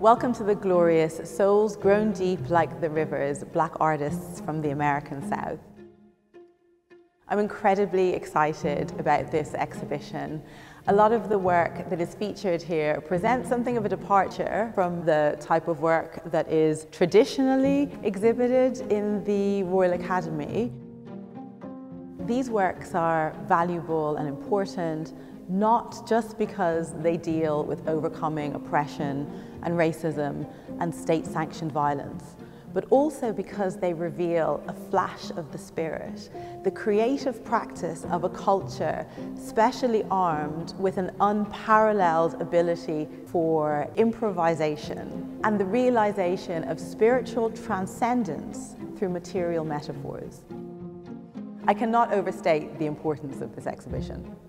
Welcome to the glorious Souls Grown Deep Like the Rivers, Black Artists from the American South. I'm incredibly excited about this exhibition. A lot of the work that is featured here presents something of a departure from the type of work that is traditionally exhibited in the Royal Academy. These works are valuable and important not just because they deal with overcoming oppression and racism and state-sanctioned violence, but also because they reveal a flash of the spirit, the creative practice of a culture specially armed with an unparalleled ability for improvisation and the realization of spiritual transcendence through material metaphors. I cannot overstate the importance of this exhibition.